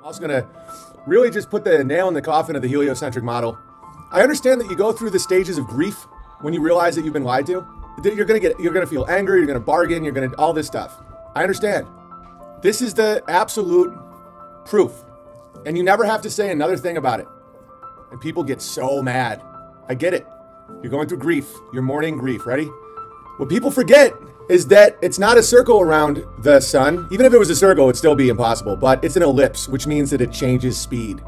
I'm also going to really just put the nail in the coffin of the heliocentric model. I understand that you go through the stages of grief when you realize that you've been lied to. You're going to feel angry, you're going to bargain, you're going to all this stuff. I understand. This is the absolute proof. And you never have to say another thing about it. And people get so mad. I get it. You're going through grief. You're mourning grief. Ready? What people forget is that it's not a circle around the sun. Even if it was a circle, it'd still be impossible. But it's an ellipse, which means that it changes speed.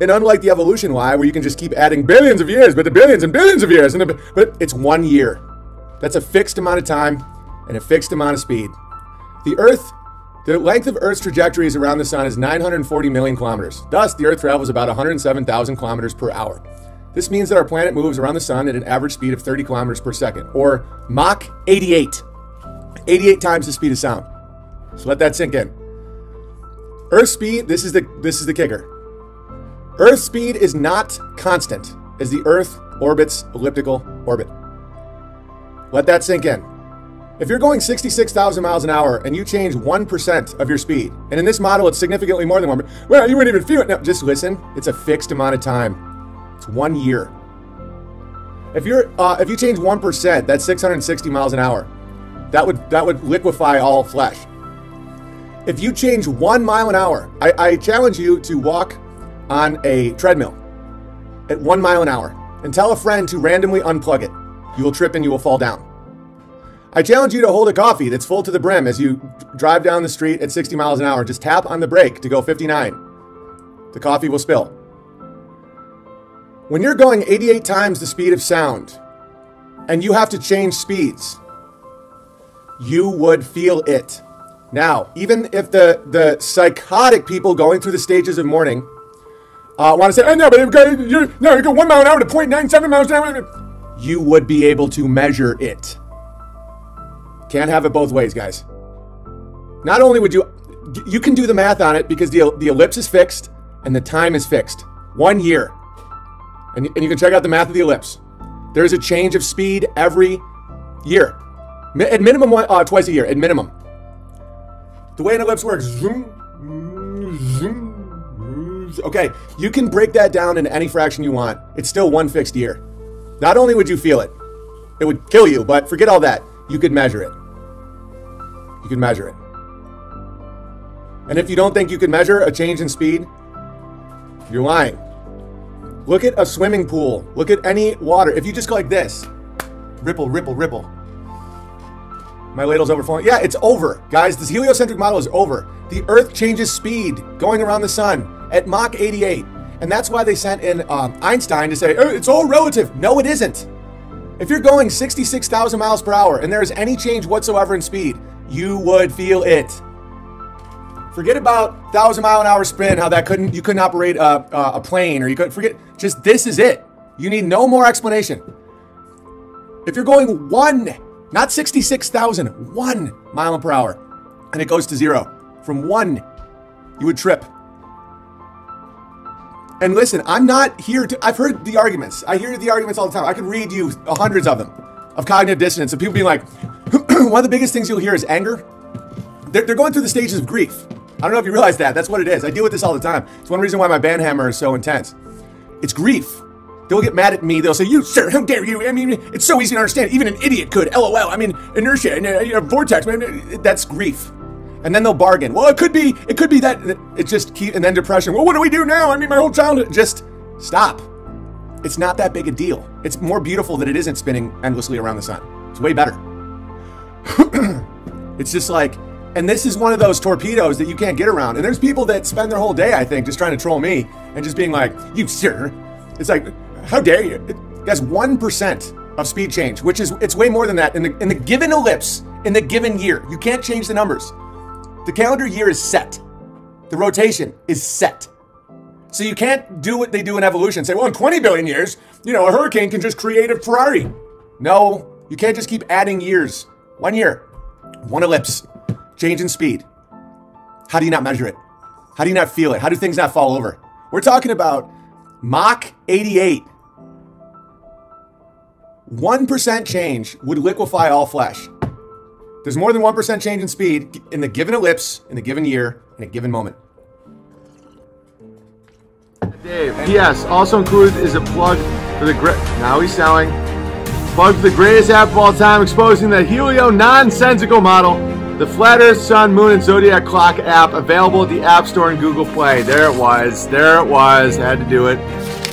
And unlike the evolution lie, where you can just keep adding billions of years, but the billions and billions of years, but it's 1 year. That's a fixed amount of time and a fixed amount of speed. The length of Earth's trajectories around the sun is 940 million kilometers. Thus, the Earth travels about 107,000 kilometers per hour. This means that our planet moves around the sun at an average speed of 30 kilometers per second, or Mach 88. 88 times the speed of sound. So let that sink in. Earth's speed, this is the kicker. Earth's speed is not constant as the Earth orbits elliptical orbit. Let that sink in. If you're going 66,000 miles an hour and you change 1% of your speed, and in this model it's significantly more than 1%, well, you wouldn't even feel it. No, just listen. It's a fixed amount of time. It's 1 year. If you change 1%, that's 660 miles an hour. That would liquefy all flesh. If you change 1 mile an hour, I challenge you to walk on a treadmill at 1 mile an hour and tell a friend to randomly unplug it. You will trip and you will fall down. I challenge you to hold a coffee that's full to the brim as you drive down the street at 60 miles an hour. Just tap on the brake to go 59. The coffee will spill. When you're going 88 times the speed of sound and you have to change speeds, you would feel it. Now, even if the psychotic people going through the stages of mourning want to say, oh, no, but you go 1 mile an hour to 0.97 miles an hour, you would be able to measure it. Can't have it both ways, guys. Not only would you can do the math on it because the ellipse is fixed and the time is fixed. 1 year. And you can check out the math of the ellipse. There's a change of speed every year. At minimum, twice a year, at minimum. The way an ellipse works, zoom, zoom, zoom. Okay, you can break that down into any fraction you want. It's still one fixed year. Not only would you feel it, it would kill you, but forget all that. You could measure it. You could measure it. And if you don't think you can measure a change in speed, you're lying. Look at a swimming pool. Look at any water. If you just go like this, ripple, ripple, ripple. My ladle's overflowing. Yeah, it's over. Guys, this heliocentric model is over. The Earth changes speed going around the sun at Mach 88. And that's why they sent in Einstein to say, oh, it's all relative. No, it isn't. If you're going 66,000 miles per hour and there is any change whatsoever in speed, you would feel it. Forget about 1,000 mile an hour sprint, how you couldn't operate a plane, or you couldn't forget. Just this is it. You need no more explanation. If you're going one, not 66,000, 1 mile per hour, and it goes to zero from one, you would trip. And listen, I'm not here to, I've heard the arguments. I hear the arguments all the time. I can read you hundreds of them, of cognitive dissonance, of people being like, one of the biggest things you'll hear is anger. They're going through the stages of grief. I don't know if you realize that. That's what it is. I deal with this all the time. It's one reason why my banhammer is so intense. It's grief. They'll get mad at me. They'll say, you, sir, how dare you? I mean, it's so easy to understand. Even an idiot could, LOL. I mean, inertia, vortex, man, that's grief. And then they'll bargain. Well, it could be that. It just keep, and then depression. Well, what do we do now? I mean, my whole childhood. Just stop. It's not that big a deal. It's more beautiful that it isn't spinning endlessly around the sun. It's way better. It's just like, and this is one of those torpedoes that you can't get around. And there's people that spend their whole day, I think, just trying to troll me and just being like, you sir. It's like, how dare you? That's 1% of speed change, which is, it's way more than that. In the given ellipse, in the given year, you can't change the numbers. The calendar year is set. The rotation is set. So you can't do what they do in evolution. Say, well, in 20 billion years, you know, a hurricane can just create a Ferrari. No, you can't just keep adding years. 1 year, one ellipse, change in speed. How do you not measure it? How do you not feel it? How do things not fall over? We're talking about Mach 88. 1% change would liquefy all flesh. There's more than 1% change in speed in the given ellipse, in the given year, in a given moment. Dave. P.S. Also included is a plug for the greatest app of all time, exposing the helio-nonsensical model, the Flat Earth, Sun, Moon, and Zodiac Clock app, available at the App Store and Google Play. There it was. Had to do it.